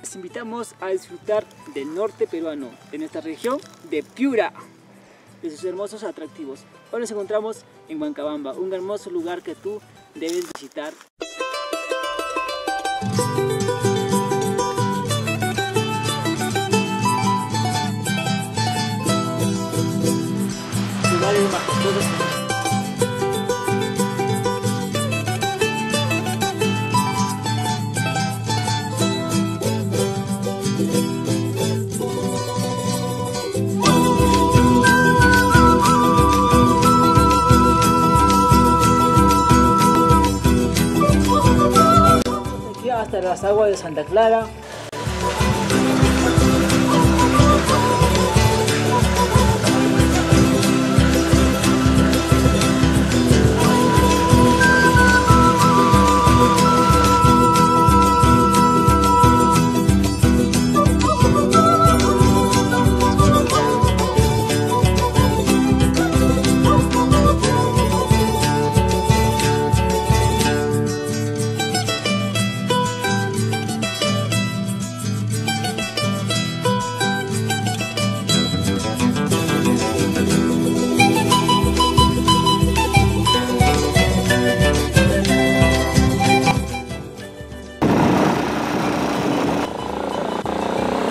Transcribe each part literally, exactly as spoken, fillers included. Les invitamos a disfrutar del norte peruano, de nuestra región de Piura, de sus hermosos atractivos. Hoy nos encontramos en Huancabamba, un hermoso lugar que tú debes visitar. Lugares majestuosos. Hasta las aguas de Santa Clara.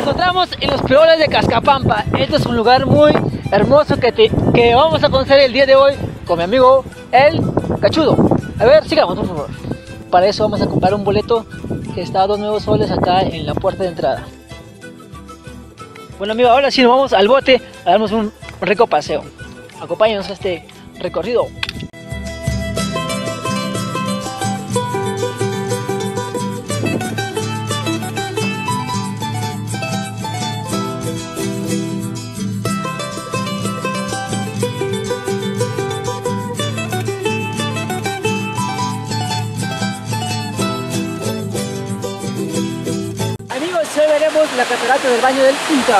Estamos en los Piura de Cascapampa. Este es un lugar muy hermoso que, te, que vamos a conocer el día de hoy con mi amigo el Cachudo. A ver, sigamos por favor. Para eso vamos a comprar un boleto que está a dos nuevos soles acá en la puerta de entrada. Bueno amigo, ahora sí nos vamos al bote a darnos un rico paseo. Acompáñanos a este recorrido. La catarata del baño del Inca.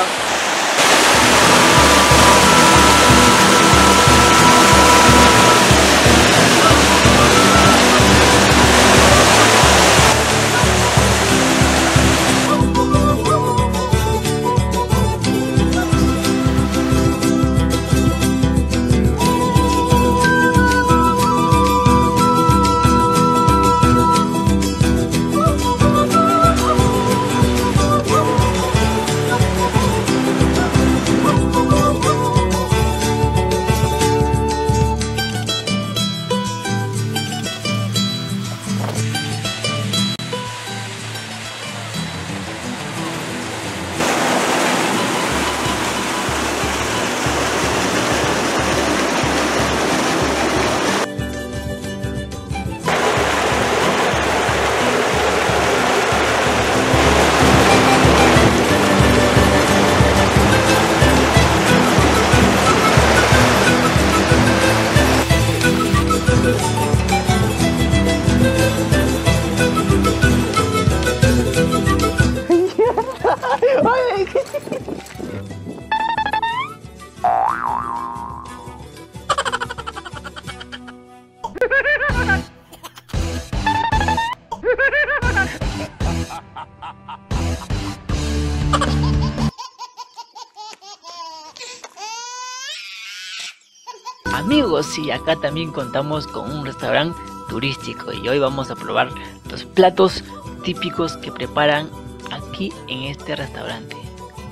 Amigos, y acá también contamos con un restaurante turístico y hoy vamos a probar los platos típicos que preparan aquí en este restaurante.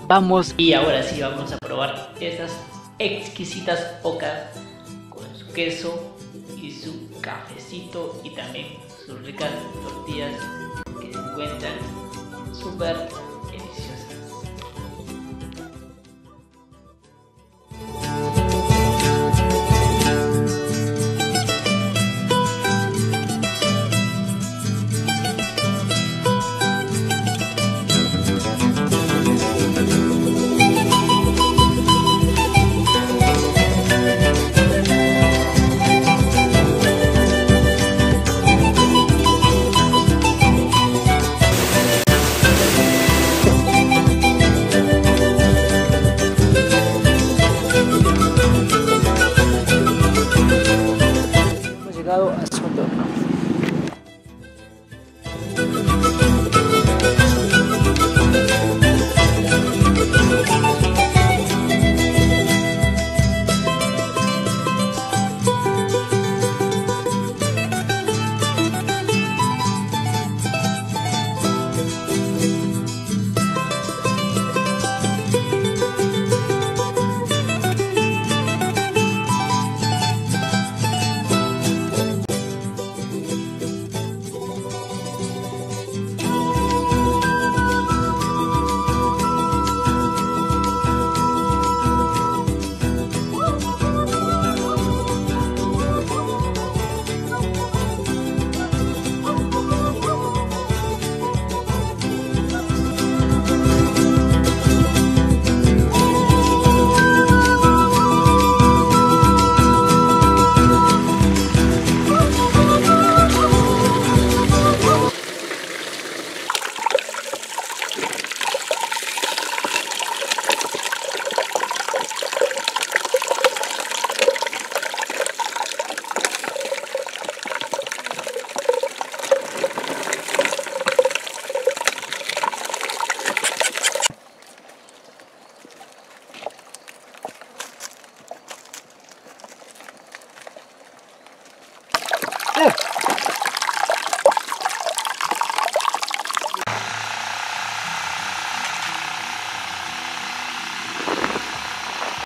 Vamos y ahora sí vamos a probar estas exquisitas ocas con su queso y su cafecito y también sus ricas tortillas que se encuentran súper